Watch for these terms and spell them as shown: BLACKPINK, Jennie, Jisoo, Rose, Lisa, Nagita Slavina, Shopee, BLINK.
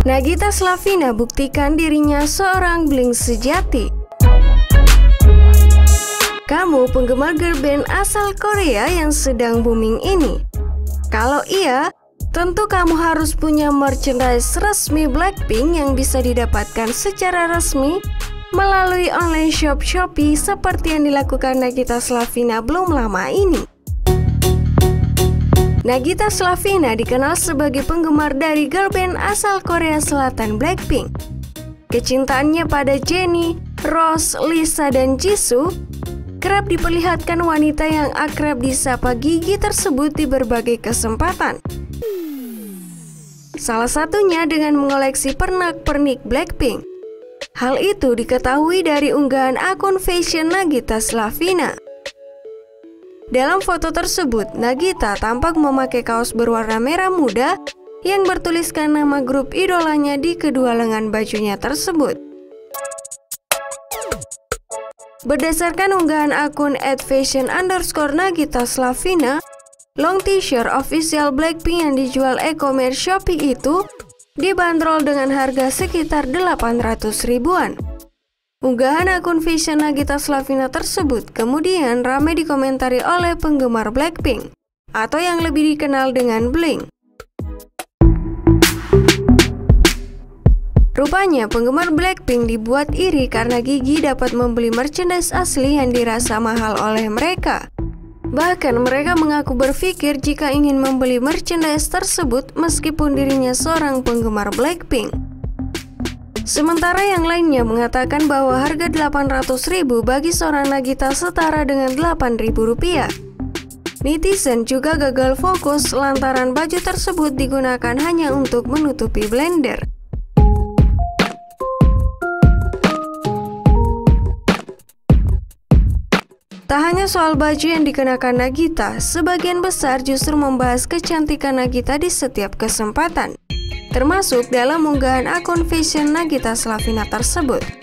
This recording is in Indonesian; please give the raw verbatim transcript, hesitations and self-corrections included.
Nagita Slavina buktikan dirinya seorang BLINK sejati. Kamu penggemar girl band asal Korea yang sedang booming ini? Kalau iya, tentu kamu harus punya merchandise resmi BLACKPINK yang bisa didapatkan secara resmi melalui online shop Shopee seperti yang dilakukan Nagita Slavina belum lama ini. Nagita Slavina dikenal sebagai penggemar dari girl band asal Korea Selatan BLACKPINK. Kecintaannya pada Jennie, Rose, Lisa, dan Jisoo kerap diperlihatkan wanita yang akrab disapa Gigi tersebut di berbagai kesempatan. Salah satunya dengan mengoleksi pernak-pernik BLACKPINK. Hal itu diketahui dari unggahan akun fashion Nagita Slavina. Dalam foto tersebut, Nagita tampak memakai kaos berwarna merah muda yang bertuliskan nama grup idolanya di kedua lengan bajunya tersebut. Berdasarkan unggahan akun et fashion underscore Nagita Slavina, long t-shirt official BLACKPINK yang dijual e-commerce Shopee itu dibanderol dengan harga sekitar delapan ratus ribuan. Unggahan akun fashion Nagita Slavina tersebut kemudian ramai dikomentari oleh penggemar BLACKPINK atau yang lebih dikenal dengan BLINK. Rupanya penggemar BLACKPINK dibuat iri karena Gigi dapat membeli merchandise asli yang dirasa mahal oleh mereka. Bahkan mereka mengaku berpikir jika ingin membeli merchandise tersebut meskipun dirinya seorang penggemar BLACKPINK. Sementara yang lainnya mengatakan bahwa harga delapan ratus ribu bagi seorang Nagita setara dengan delapan ribu rupiah. Netizen juga gagal fokus lantaran baju tersebut digunakan hanya untuk menutupi blender. Tak hanya soal baju yang dikenakan Nagita, sebagian besar justru membahas kecantikan Nagita di setiap kesempatan, termasuk dalam unggahan akun fashion Nagita Slavina tersebut.